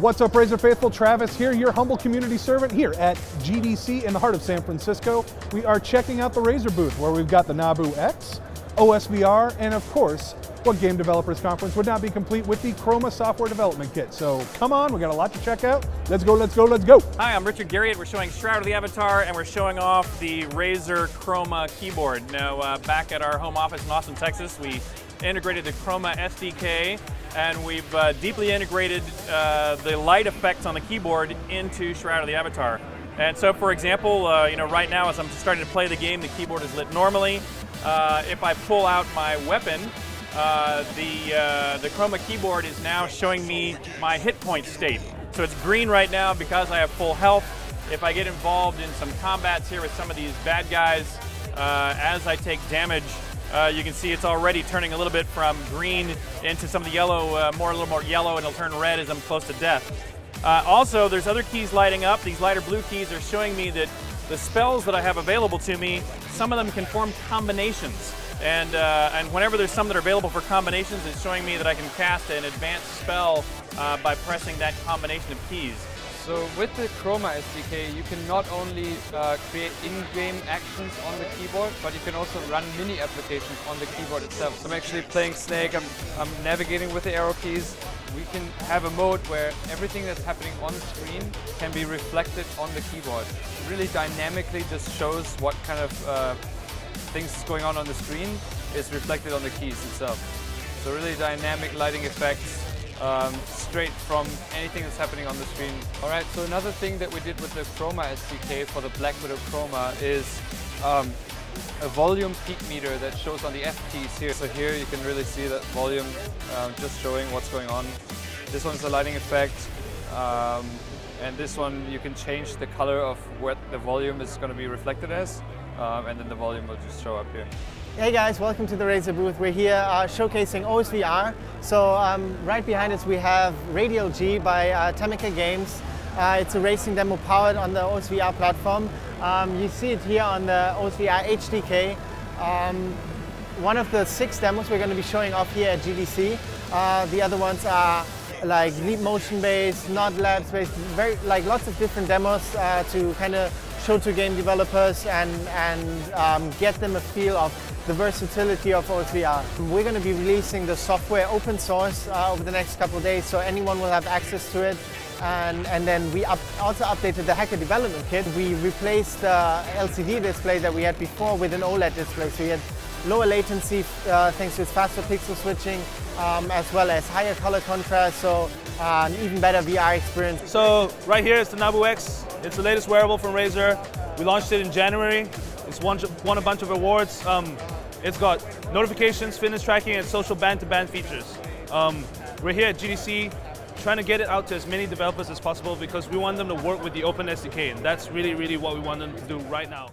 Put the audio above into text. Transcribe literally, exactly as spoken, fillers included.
What's up, Razer Faithful? Travis here, your humble community servant here at G D C in the heart of San Francisco. We are checking out the Razer booth where we've got the Nabu X, O S V R, and of course, what Game Developers Conference would not be complete with the Chroma software development kit. So come on, we got a lot to check out. Let's go, let's go, let's go. Hi, I'm Richard Garriott. We're showing Shroud of the Avatar and we're showing off the Razer Chroma keyboard. Now, uh, back at our home office in Austin, Texas, we integrated the Chroma S D K and we've uh, deeply integrated uh, the light effects on the keyboard into Shroud of the Avatar. And so, for example, uh, you know, right now as I'm starting to play the game, the keyboard is lit normally. Uh, if I pull out my weapon, uh, the, uh, the Chroma keyboard is now showing me my hit point state. So it's green right now because I have full health. If I get involved in some combats here with some of these bad guys, uh, as I take damage, uh, you can see it's already turning a little bit from green into some of the yellow, uh, more a little more yellow, and it'll turn red as I'm close to death. Uh, also, there's other keys lighting up. These lighter blue keys are showing me that the spells that I have available to me, some of them can form combinations. And, uh, and whenever there's some that are available for combinations, it's showing me that I can cast an advanced spell uh, by pressing that combination of keys. So with the Chroma S D K, you can not only uh, create in-game actions on the keyboard, but you can also run mini applications on the keyboard itself. So I'm actually playing Snake, I'm, I'm navigating with the arrow keys. We can have a mode where everything that's happening on screen can be reflected on the keyboard. It really dynamically just shows what kind of uh, things is going on on the screen is reflected on the keys itself. So really dynamic lighting effects. Um, straight from anything that's happening on the screen. Alright, so another thing that we did with the Chroma S D K for the Black Widow Chroma is um, a volume peak meter that shows on the F Ts here. So here you can really see that volume uh, just showing what's going on. This one's the lighting effect, um, and this one you can change the color of what the volume is going to be reflected as, um, and then the volume will just show up here. Hey guys, welcome to the Razer booth. We're here uh, showcasing O S V R. So um, right behind us we have Radial G by uh, Tamika Games. Uh, it's a racing demo powered on the O S V R platform. Um, you see it here on the O S V R H D K. Um, one of the six demos we're going to be showing off here at G D C. Uh, the other ones are like Leap Motion based, Nod Labs based, very, like lots of different demos uh, to kind of show to game developers and, and um, get them a feel of the versatility of O S V R. We're going to be releasing the software open source uh, over the next couple of days, so anyone will have access to it. And, and then we up, also updated the Hacker Development Kit. We replaced the L C D display that we had before with an OLED display, so we had lower latency uh, thanks to faster pixel switching, um, as well as higher color contrast, so uh, an even better V R experience. So right here is the Nabu X. It's the latest wearable from Razer. We launched it in January. It's won, won a bunch of awards. Um, it's got notifications, fitness tracking, and social band-to-band features. Um, we're here at G D C trying to get it out to as many developers as possible because we want them to work with the Open S D K, and that's really, really what we want them to do right now.